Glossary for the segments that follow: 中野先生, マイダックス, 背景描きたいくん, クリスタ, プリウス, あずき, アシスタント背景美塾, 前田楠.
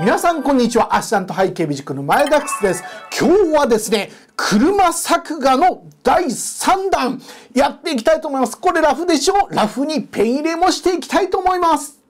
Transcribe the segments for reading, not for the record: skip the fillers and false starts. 皆さんこんにちは、アシスタント背景美塾の前田楠です。今日はですね、車作画の第3弾やっていきたいと思います。これラフでしょ？ラフにペン入れもしていきたいと思います。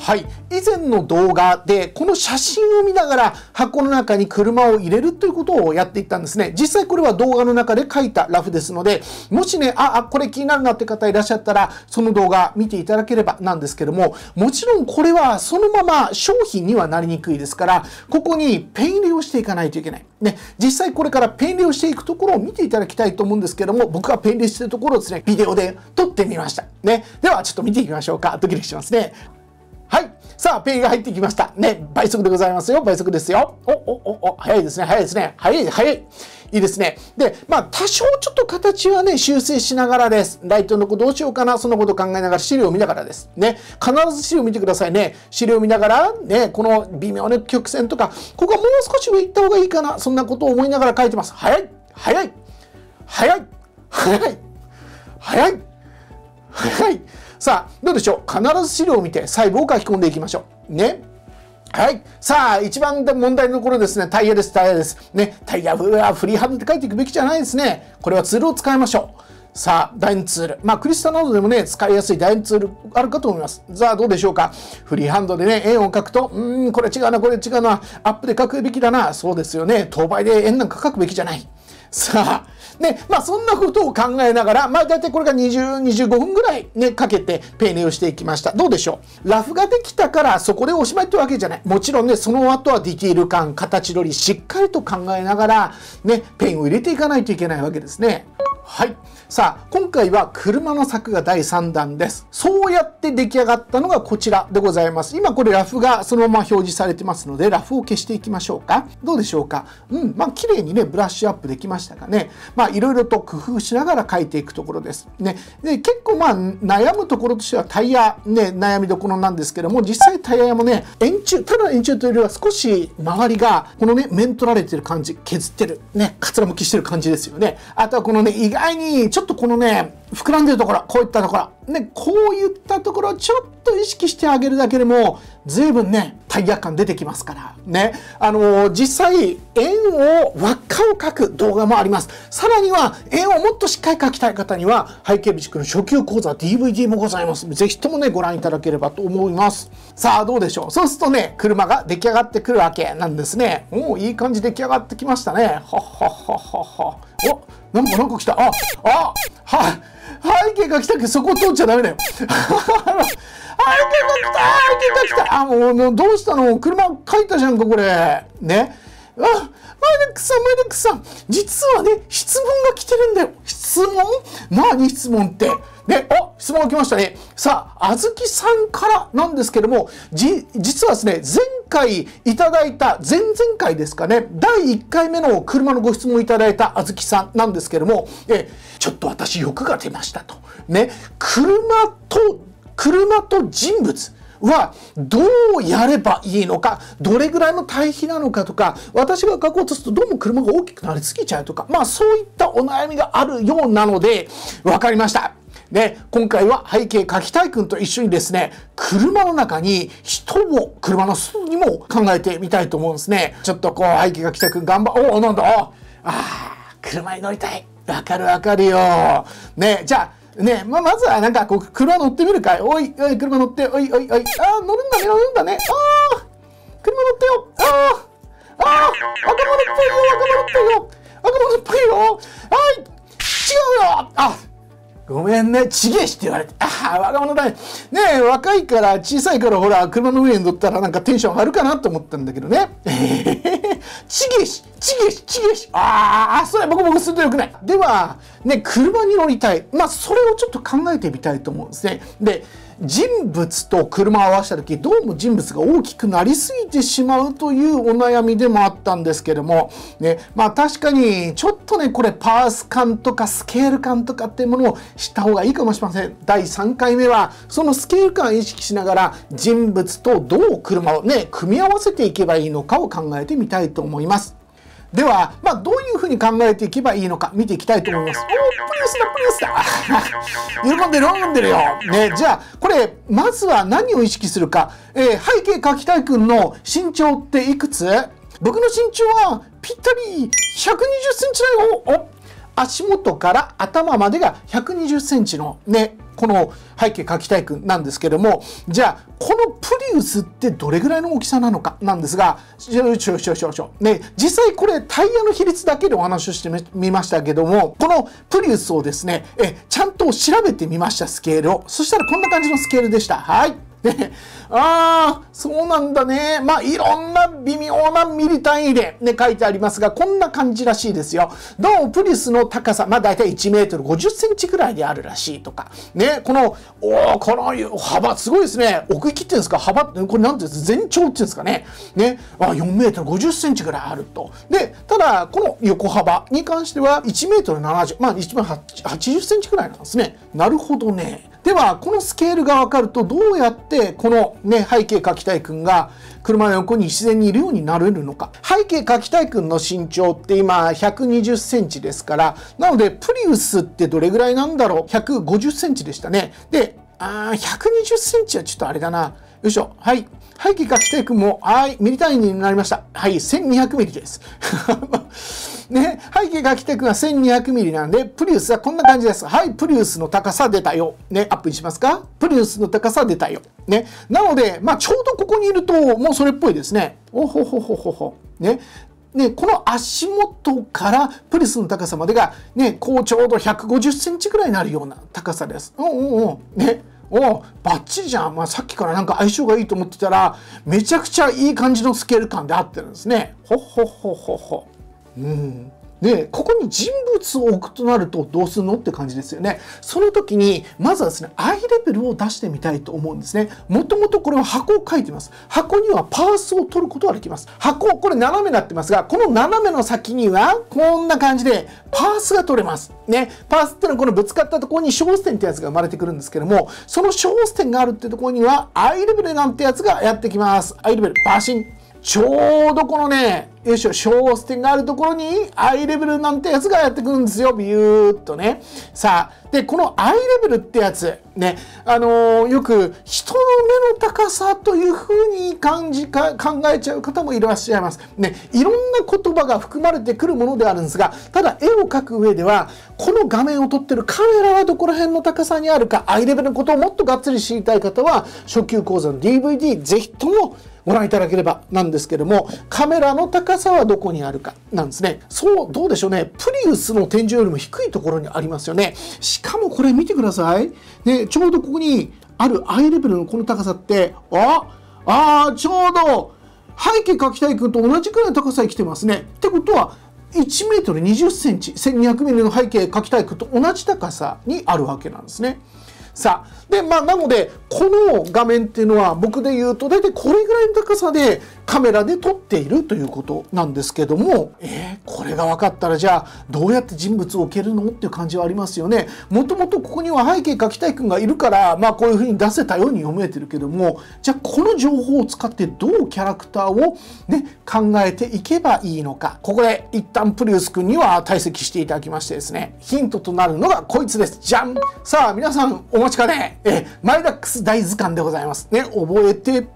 はい、以前の動画でこの写真を見ながら箱の中に車を入れるということをやっていったんですね。実際これは動画の中で描いたラフですので、もしね、これ気になるなって方いらっしゃったら、その動画見ていただければなんですけども、もちろんこれはそのまま商品にはなりにくいですから、ここにペン入れをしていかないといけない。ね、実際これからペン入れをしていくところを見ていただきたいと思うんですけども、僕がペン入れしているところをですね、ビデオで撮ってみました。ね、ではちょっと見ていきましょうか。ドキドキしますね。はい。さあ、ペンが入ってきました。ね、倍速でございますよ。倍速ですよ。早いですね。早いですね。早い。いいですね。で、まあ、多少ちょっと形はね、修正しながらです。ライトの子どうしようかな。そんなこと考えながら資料を見ながらです。ね。必ず資料を見てくださいね。資料を見ながら、ね、この微妙な曲線とか、ここはもう少し上行った方がいいかな。そんなことを思いながら書いてます。早い。さあ、どうでしょう。必ず資料を見て細部を書き込んでいきましょう。ね。はい。さあ、一番問題のところですね。タイヤです。ね。タイヤはフリーハンドって書いていくべきじゃないですね。これはツールを使いましょう。さあ、第2ツール。まあ、クリスタなどでもね、使いやすい第2ツールあるかと思います。さあ、どうでしょうか。フリーハンドでね、円を描くと、これ違うな、アップで描くべきだな。そうですよね。等倍で円なんか描くべきじゃない。さあ、ね、まあ、そんなことを考えながら、まあ、だいたいこれが25分ぐらいね、かけてペン入れをしていきました。どうでしょう。ラフができたから、そこでおしまいってわけじゃない。もちろんね、その後はディティール感、形取り、しっかりと考えながら、ね、ペンを入れていかないといけないわけですね。はい。さあ、今回は車の作画第3弾です。そうやって出来上がったのがこちらでございます。今これラフがそのまま表示されてますので、ラフを消していきましょうか。どうでしょうか。まあ、綺麗にね、ブラッシュアップできましたかね。まあ、いろいろと工夫しながら描いていくところです。ね。で、結構まあ、悩むところとしてはタイヤ、ね、悩みどころなんですけども、実際タイヤもね、ただ円柱というよりは少し周りが、このね、面取られてる感じ、削ってる、ね、かつらむきしてる感じですよね。あとはこのね、意外に、ちょっとこのね、膨らんでるところ、こういったところ、ね、こういったところをちょっと意識してあげるだけでも、随分ね、タイヤ感出てきますから、ね。実際、円を、輪っかを描く動画もあります。さらには、円をもっとしっかり描きたい方には、背景美塾の初級講座 DVD もございます。ぜひともね、ご覧いただければと思います。さあ、どうでしょう。そうするとね、車が出来上がってくるわけなんですね。もういい感じ出来上がってきましたね。お、なんか来た。背景が来たけど、そこ通っちゃダメだよ。背景が来た。もうどうしたの？車描いたじゃんか、これ。ね。前田さん。実はね、質問が来てるんだよ。質問？何質問って。ね、質問が来ましたね。さあ、あずきさんからなんですけども、実はですね、前回いただいた、前々回ですかね、第1回目の車のご質問をいただいたあずきさんなんですけども、ちょっと私欲が出ましたと。ね、車と人物はどうやればいいのか、どれぐらいの対比なのかとか、私が描こうとするとどうも車が大きくなりすぎちゃうとか、まあそういったお悩みがあるようなので、わかりました。ね、今回は背景描きたいくんと一緒にですね、車の中に人を、車の外にも考えてみたいと思うんですね。ちょっとこう、背景描きたいくん頑張、車に乗りたい。わかるよ。ね、じゃあ、ね、まずはなんかこう、車乗ってみるかい。車乗って、乗るんだね。車乗ってよ。若者っぽいよ。違うよ。ごめんね、ちげえしって言われて。若者だね。ねえ、若いから、小さいから、ほら、車の上に乗ったらなんかテンション上がるかなと思ったんだけどね。ちげえし。それ僕するとよくない。では、ね、車に乗りたい。まあ、それをちょっと考えてみたいと思うんですね。で、人物と車を合わせた時、どうも人物が大きくなりすぎてしまうというお悩みでもあったんですけども、ね、まあ確かにちょっとね、これパース感とかスケール感とかっていうものを知った方がいいかもしれません。第3回目は、そのスケール感を意識しながら、人物とどう車をね、組み合わせていけばいいのかを考えてみたいと思います。では、どういうふうに考えていけばいいのか見ていきたいと思います。おー、プリウスだ喜んでるよ、ね。じゃあこれまずは何を意識するか、背景書きたいくんの身長っていくつ？僕の身長はぴったり120cmだよ。足元から頭までが120cmのね、この背景書きたいくんなんですけども、じゃあこのプリウスってどれぐらいの大きさなのかなんですが、実際これタイヤの比率だけでお話をしてみましたけども、このプリウスをですね、ちゃんと調べてみました、スケールを。そしたらこんな感じのスケールでした。はい。ね、ああ、そうなんだね。いろんな微妙なミリ単位で、ね、書いてありますが、こんな感じらしいですよ。どうもプリウスの高さ、だいたい1m50cm くらいであるらしいとか、ね、この幅、すごいですね。奥行きっていうんですか、幅って、これなんていうんですか、全長っていうんですかね。ね、4m50cm くらいあると。で、ただ、この横幅に関しては1m70、1m80cm くらいなんですね。なるほどね。では、このスケールが分かると、どうやってこの、ね、背景書きたいくんが車の横に自然にいるようになれるのか。背景書きたいくんの身長って今120cmですから、なのでプリウスってどれぐらいなんだろう。150cmでしたね。で、120cmはちょっとあれだな。よいしょ。はい。背景書きたいくんも、はい、ミリ単位になりました。はい、1200mm です。ね、背景が来てくるのは 1200mm なんで、プリウスはこんな感じです。はい、プリウスの高さ出たよ。ね、アップにしますか？プリウスの高さ出たよ。ね。なので、ちょうどここにいると、もうそれっぽいですね。おほほほほほ。ね。ね、この足元からプリウスの高さまでが、ね、こうちょうど150cm くらいになるような高さです。ね。バッチリじゃん。さっきからなんか相性がいいと思ってたら、めちゃくちゃいい感じのスケール感で合ってるんですね。ほほほほほ。うん、で、ここに人物を置くとなるとどうするのって感じですよね。その時にまずはですね、アイレベルを出してみたいと思うんですね。もともとこれは箱を描いてます。箱にはパースを取ることができます。箱、これ斜めになってますが、この斜めの先にはこんな感じでパースが取れますね。パースっていうのはこのぶつかったところに小ス点ってやつが生まれてくるんですけども、その小ス点があるってところにはアイレベルなんてやつがやってきます。アイレベルバシン、ちょうどこのね、よいしょ、小ス点があるところにアイレベルなんてやつがやってくるんですよ。ビューっとね。さあ、で、このアイレベルってやつ、ね、よく人の目の高さというふうに考えちゃう方もいらっしゃいます。ね、いろんな言葉が含まれてくるものであるんですが、ただ絵を描く上では、この画面を撮ってるカメラはどこら辺の高さにあるか、アイレベルのことをもっとがっつり知りたい方は、初級講座の DVD、ぜひともご覧いただければなんですけども、カメラの高さはどこにあるかなんですね。そう、どうでしょうね。プリウスの天井よりも低いところにありますよね。しかもこれ見てください。ね、ちょうどここにあるアイレベルのこの高さって、ちょうど背景描きたいくんと同じくらいの高さに来てますね。ってことは、1m20cm、1200mm の背景描きたいくんと同じ高さにあるわけなんですね。さあ、で、なので、この画面っていうのは、僕で言うと、大体これぐらいの高さでカメラで撮っているということなんですけども、これが分かったら、じゃあ、どうやって人物を置けるのっていう感じはありますよね。もともとここには背景描きたいくんがいるから、こういうふうに出せたように読めてるけども、じゃあ、この情報を使ってどうキャラクターをね、考えていけばいいのか。ここで、一旦プリウスくんには退席していただきましてですね、ヒントとなるのがこいつです。じゃん。さあ、皆さん、お待ちかね、マイダックス大図鑑でございますね。覚えて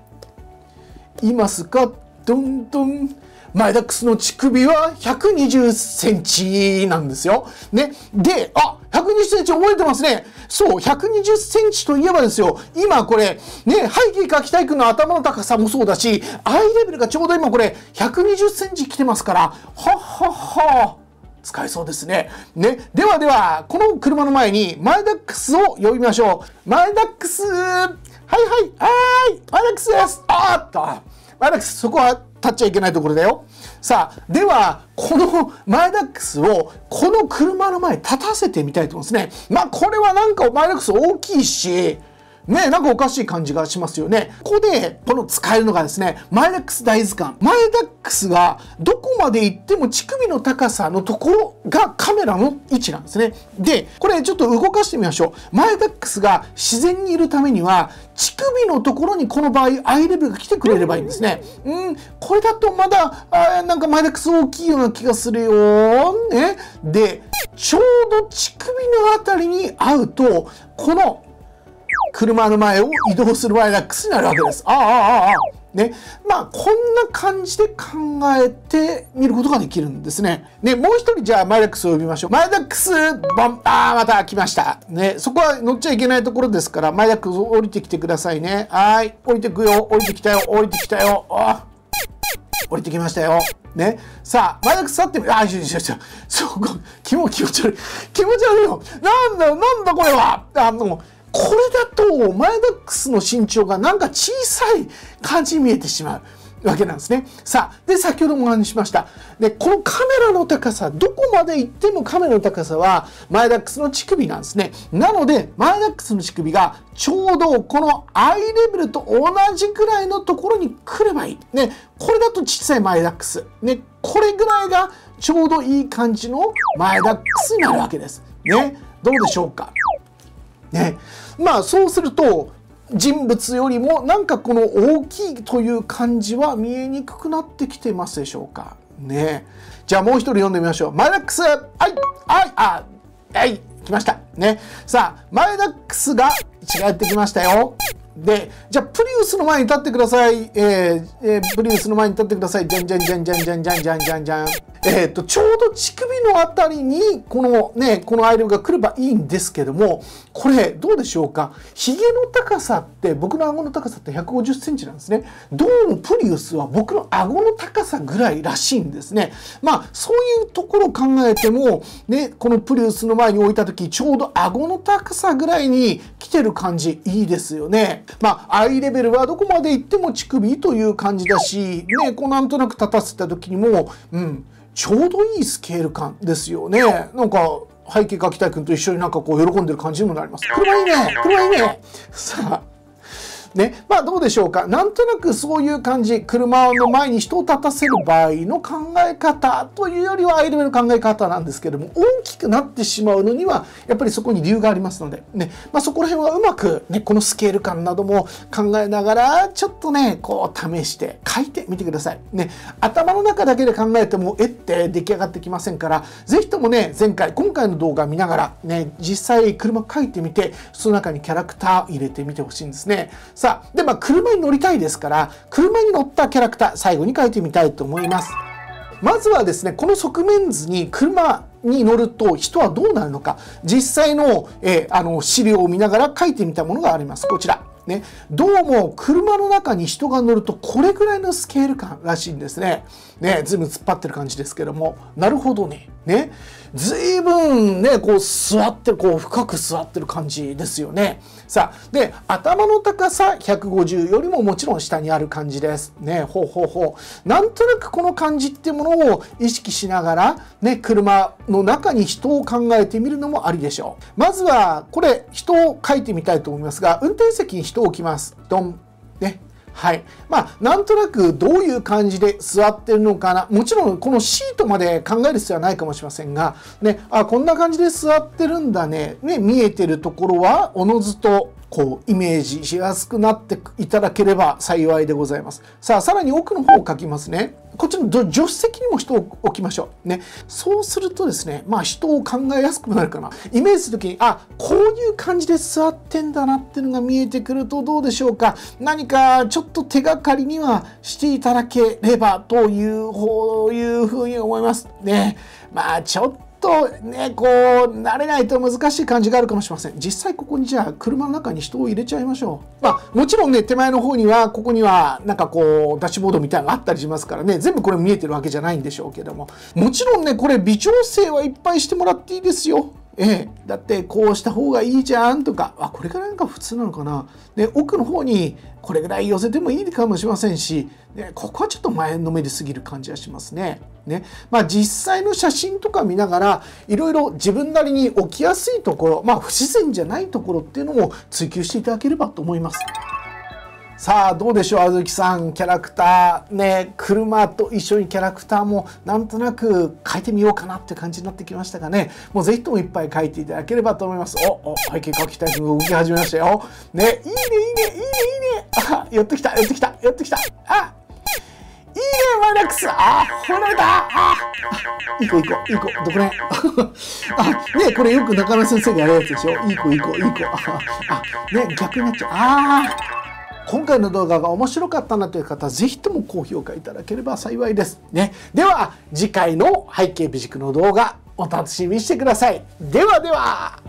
いますか？どんどんマイダックスの乳首は120cmなんですよ。ね。で、120cm覚えてますね。そう、120cmといえばですよ、今これ、ね、背景描きたいくんの頭の高さもそうだし、アイレベルがちょうど今これ、120cm来てますから、はっはっは。使えそうですね。ね。ではでは、この車の前にマイダックスを呼びましょう。マイダックス、はい、マイダックスです。マイダックス、そこは立っちゃいけないところだよ。さあ、では、このマイダックスをこの車の前に立たせてみたいと思うんですね。これはなんかマイダックス大きいし、ね、なんかおかしい感じがしますよね。ここで、この使えるのがですね、マイダックス大図鑑。マイダックスがどこまで行っても乳首の高さのところがカメラの位置なんですね。で、これちょっと動かしてみましょう。マイダックスが自然にいるためには、乳首のところにこの場合、アイレベルが来てくれればいいんですね。これだとまだ、なんかマイダックス大きいような気がするよ。ね。で、ちょうど乳首のあたりに合うと、この、車の前を移動するマイダックスになるわけです。ね。まあ、こんな感じで考えてみることができるんですね。ね、もう一人じゃあマイダックスを呼びましょう。マイダックス、バン、また来ました。ね、そこは乗っちゃいけないところですから、マイダックス降りてきてくださいね。はい、降りてくよ、降りてきたよ、降りてきたよ、降りてきましたよ。ね。さあ、マイダックス去ってみ、気持ち悪い。気持ち悪いよ。なんだこれは。これだとマイダックスの身長がなんか小さい感じに見えてしまうわけなんですね。さあ、で、先ほどもお話ししました。で、このカメラの高さ、どこまで行ってもカメラの高さはマイダックスの乳首なんですね。なので、マイダックスの乳首がちょうどこのアイレベルと同じくらいのところに来ればいい。ね、これだと小さいマイダックス。ね、これぐらいがちょうどいい感じのマイダックスになるわけです。ね、どうでしょうか。ね、まあそうすると人物よりもなんかこの大きいという感じは見えにくくなってきてますでしょうかね。じゃあもう一人読んでみましょう。マイダックス、来ましたね。さあ、マイダックスが近寄ってきましたよ。で、じゃあプリウスの前に立ってください。プリウスの前に立ってください。じゃんじゃんじゃんじゃんじゃんじゃんじゃんじゃんじゃん。ちょうど乳首のあたりにこのね、このアイレベルが来ればいいんですけども、これどうでしょうか。ひげの高さって僕の顎の高さって150センチなんですね。どうもプリウスは僕の顎の高さぐらいらしいんですね。まあそういうところを考えてもね、このプリウスの前に置いた時ちょうど顎の高さぐらいに来てる感じいいですよね。まあアイレベルはどこまで行っても乳首という感じだしね、こうなんとなく立たせた時にもちょうどいいスケール感ですよね。なんか背景描きたい君と一緒になんかこう喜んでる感じにもなります。車いいね、車いいね。さあね、まあどうでしょうか。なんとなくそういう感じ、車の前に人を立たせる場合の考え方というよりはアイレベルの考え方なんですけども、大きくなってしまうのにはやっぱりそこに理由がありますのでね、まあそこら辺はうまくね、このスケール感なども考えながらちょっとね、こう試して書いてみてくださいね。頭の中だけで考えても絵って出来上がってきませんから、是非ともね、今回の動画見ながらね、実際車書いてみて、その中にキャラクター入れてみてほしいんですね。さあ、で、まあ車に乗りたいですから、車に乗ったキャラクター最後に描いてみたいと思います。まずはですね、この側面図に車に乗ると人はどうなるのか、実際の、資料を見ながら描いてみたものがあります。こちら。ね、どうも車の中に人が乗るとこれぐらいのスケール感らしいんですね。ね、随分突っ張ってる感じですけども、なるほどね。ね、随分ね、こう座ってる、こう深く座ってる感じですよね。さあ、で、頭の高さ150よりももちろん下にある感じです。ね、なんとなくこの感じってものを意識しながら、ね、車の中に人を考えてみるのもありでしょう。まずは、これ、人を描いてみたいと思いますが、運転席に人を置きます。ドン。ね。はい。まあ、なんとなくどういう感じで座ってるのかな。もちろん、このシートまで考える必要はないかもしれませんが、ね、あ、こんな感じで座ってるんだね。ね、見えてるところは、おのずと、こう、イメージしやすくなっていただければ幸いでございます。さあ、さらに奥の方を描きますね。こっちの助手席にも人を置きましょう。ね。そうするとですね、まあ人を考えやすくなるかな。イメージするときに、あ、こういう感じで座ってんだなっていうのが見えてくるとどうでしょうか。何かちょっと手がかりにはしていただければという、こういうふうに思います。ね。まあちょっと、ね、こう慣れないと難しい感じがあるかもしれません。実際ここにじゃあ車の中に人を入れちゃいましょう。まあもちろんね、手前の方にはここにはなんかこうダッシュボードみたいなのがあったりしますからね、全部これ見えてるわけじゃないんでしょうけども、もちろんね、これ微調整はいっぱいしてもらっていいですよ。だってこうした方がいいじゃんとか、あ、これからなんか普通なのかな、で奥の方にこれぐらい寄せてもいいかもしれませんし、ここはちょっと前のめりすぎる感じがしますね。まあ実際の写真とか見ながらいろいろ自分なりに起きやすいところ、まあ不自然じゃないところっていうのも追求していただければと思います。さあどうでしょう、あずきさん、キャラクターね、車と一緒にキャラクターもなんとなく描いてみようかなって感じになってきましたかね。もうぜひともいっぱい描いていただければと思います。お、背景描きたい動き始めましたよ。ね、いいねいいねいいねいいね、あ、寄ってきた寄ってきた寄ってきた、あ、いいねマイナックス、あ、離れた、あ、いい子いい子いい子、どこねあ、ね、これよく中野先生がやるやつでしょ、いい子いい子いい子、あ、ね、逆になっちゃう、あ、今回の動画が面白かったなという方、ぜひとも高評価いただければ幸いですね。では次回の背景美塾の動画お楽しみにしてください。ではでは。